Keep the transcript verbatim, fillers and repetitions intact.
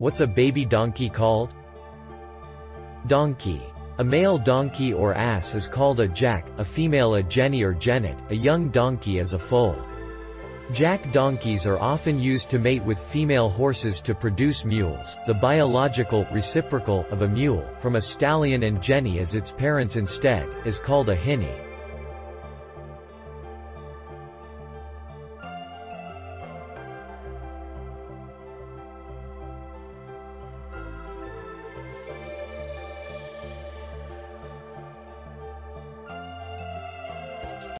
What's a baby donkey called? Donkey. A male donkey or ass is called a jack, a female a jenny or jennet, a young donkey is a foal. Jack donkeys are often used to mate with female horses to produce mules. The biological reciprocal of a mule from a stallion and jenny as its parents instead is called a hinny.